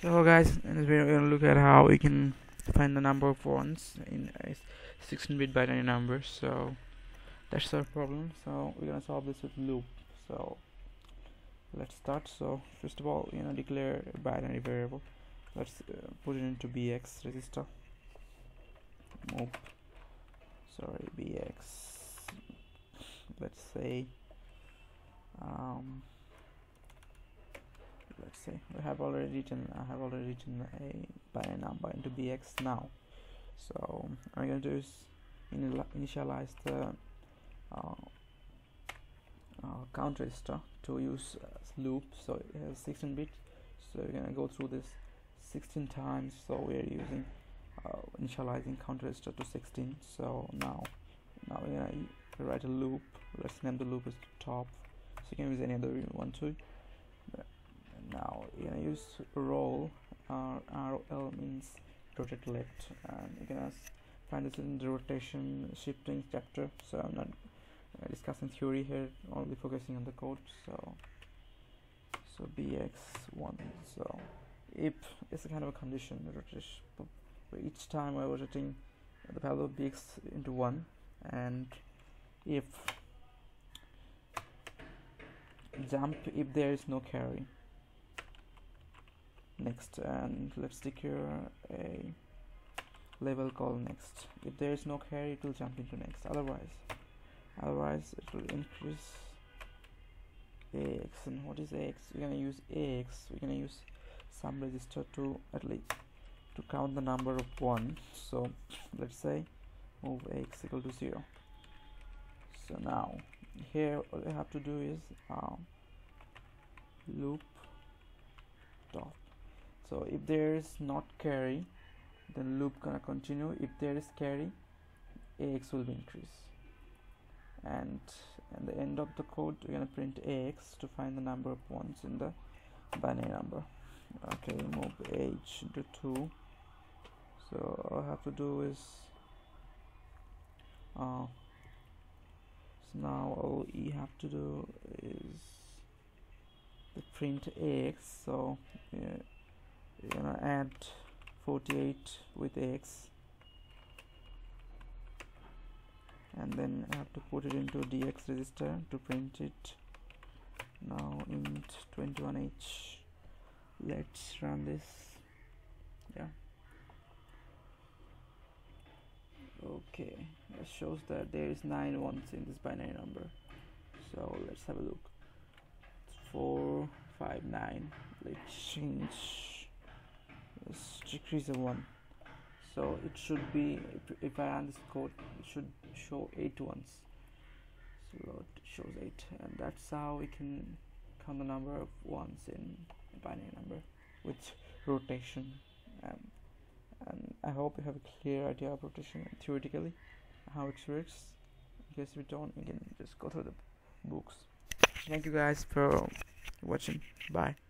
So guys, in this video we're gonna look at how we can find the number of ones in 16-bit binary numbers. So that's our problem. So we're gonna solve this with loop. So let's start. So first of all, declare a binary variable. Let's put it into bx register. bx. Let's say I have already written a binary number into bx now. So what I'm going to do is initialize the count register to use loop. So it has 16 bits. So we're going to go through this 16 times. So we are using initializing count register to 16. So now we're going to write a loop. Let's name the loop as top. So you can use any other you want to. Now you're gonna use roll. ROL means rotate left, and you're gonna find this in the rotation shifting chapter. So I'm not discussing theory here, only focusing on the code. So bx1. So if it's a kind of a condition rotation, where each time we're rotating the value of bx into 1, and if jump if there is no carry. Next, and let's declare a label called next. If there is no carry, it will jump into next. Otherwise it will increase ax. And what is ax? We're gonna use ax. We're gonna use some register to at least to count the number of 1. So let's say move ax equal to 0. So now here all I have to do is loop top. So if there is not carry, then loop gonna continue. If there is carry, ax will be increased. And at the end of the code, we're gonna print ax to find the number of ones in the binary number. Okay, move h to 2. So all I have to do is all you have to do is the print ax. So we're gonna add 48 with ax, and then I have to put it into dx register to print it. Now int 21h. Let's run this. Yeah, okay, that shows that there is 9 ones in this binary number. So let's have a look. 4 5 9. Let's decrease the 1. So it should be, if I run this code, it should show 8 ones. So it shows 8, and that's how we can count the number of ones in a binary number with rotation. And I hope you have a clear idea of rotation theoretically, how it works. In case you don't, you can just go through the books. Thank you guys for watching. Bye.